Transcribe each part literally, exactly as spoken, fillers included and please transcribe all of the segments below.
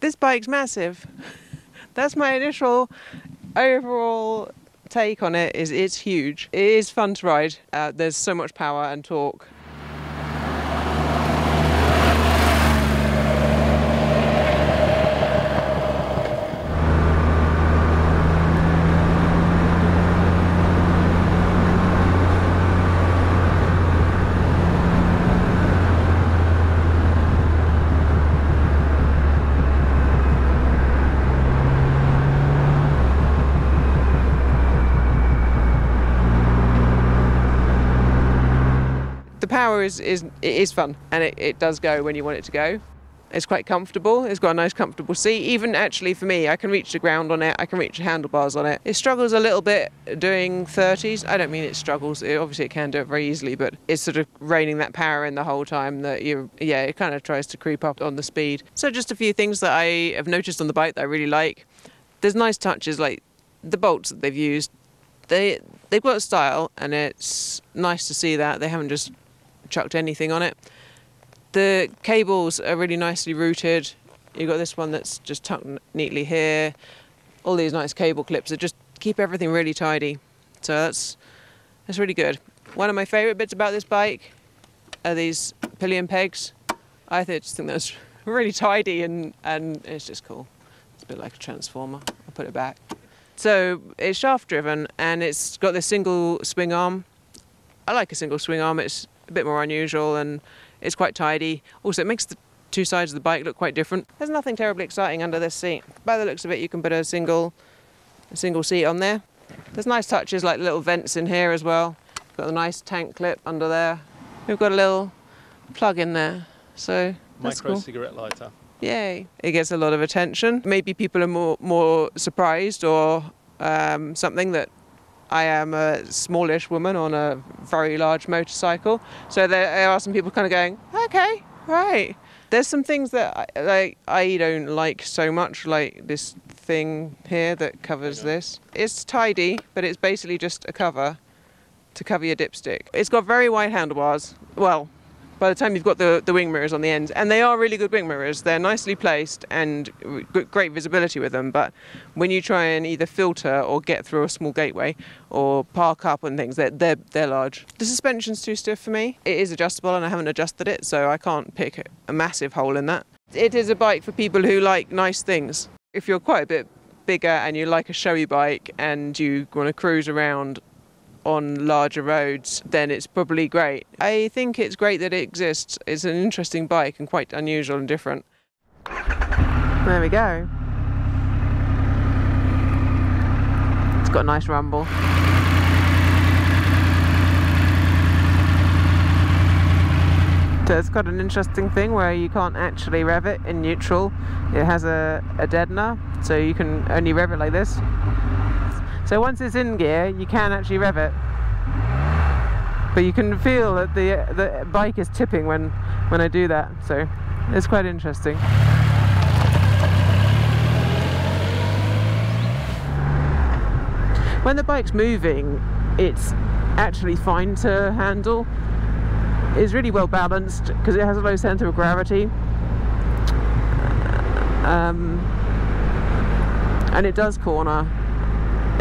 this bike's massive. That's my initial overall take on it, is it's huge. It is fun to ride. Uh, there's so much power and torque. Power is, is it is fun, and it, it does go when you want it to go. It's quite comfortable. It's got a nice comfortable seat. Even actually for me, I can reach the ground on it, I can reach the handlebars on it. It struggles a little bit doing thirties. I don't mean it struggles, it, obviously it can do it very easily, but it's sort of reining that power in the whole time that you, yeah, it kind of tries to creep up on the speed. So just a few things that I have noticed on the bike that I really like. There's nice touches like the bolts that they've used. They, they've got a style, and it's nice to see that. They haven't just chucked anything on it. The cables are really nicely routed. You've got this one that's just tucked neatly here. All these nice cable clips that just keep everything really tidy. So that's that's really good. One of my favourite bits about this bike are these pillion pegs. I just think that's really tidy, and, and it's just cool. It's a bit like a transformer. I'll put it back. So it's shaft driven, and it's got this single swing arm. I like a single swing arm. It's a bit more unusual, and it's quite tidy. Also, it makes the two sides of the bike look quite different. There's nothing terribly exciting under this seat. By the looks of it, you can put a single a single seat on there. There's nice touches like little vents in here as well. Got a nice tank clip under there. We've got a little plug in there, so that's cool. Micro cigarette lighter. Yay. It gets a lot of attention. Maybe people are more, more surprised or um, something that I am a smallish woman on a very large motorcycle, so there are some people kind of going, okay, right. There's some things that I, like, I don't like so much, like this thing here that covers yeah. this. It's tidy, but it's basically just a cover to cover your dipstick. It's got very wide handlebars. Well, by the time you've got the, the wing mirrors on the ends, and they are really good wing mirrors. They're nicely placed and great visibility with them, but when you try and either filter or get through a small gateway or park up and things, they're, they're, they're large. The suspension's too stiff for me. It is adjustable, and I haven't adjusted it, so I can't pick a massive hole in that. It is a bike for people who like nice things. If you're quite a bit bigger and you like a showy bike and you want to cruise around on larger roads, then it's probably great. I think it's great that it exists. It's an interesting bike and quite unusual and different. There we go. It's got a nice rumble. So it's got an interesting thing where you can't actually rev it in neutral. It has a, a deadener, so you can only rev it like this. So once it's in gear, you can actually rev it, but you can feel that the the bike is tipping when when I do that. So it's quite interesting. When the bike's moving, it's actually fine to handle. It's really well balanced because it has a low centre of gravity. Um, and it does corner.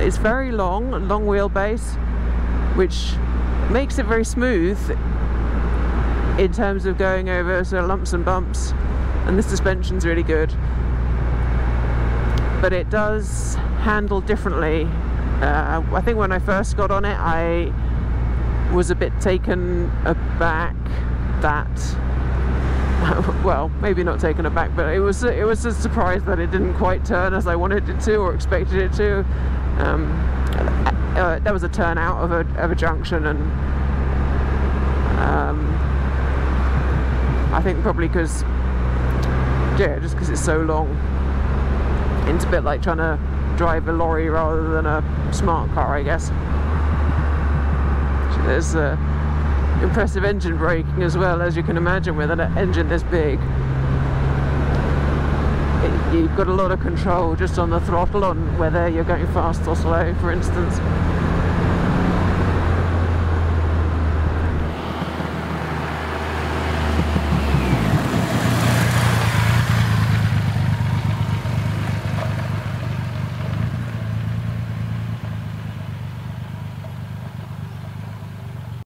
It's very long, long wheelbase, which makes it very smooth in terms of going over sort of lumps and bumps, and the suspension's really good. But it does handle differently. Uh, I think when I first got on it, I was a bit taken aback that, well, maybe not taken aback, but it was, it was a surprise that it didn't quite turn as I wanted it to or expected it to. Um, uh, there was a turnout of a, of a junction, and um, I think probably because, yeah, just because it's so long, it's a bit like trying to drive a lorry rather than a smart car, I guess. So there's uh, impressive engine braking as well, as you can imagine with an engine this big. You've got a lot of control just on the throttle on whether you're going fast or slow, for instance.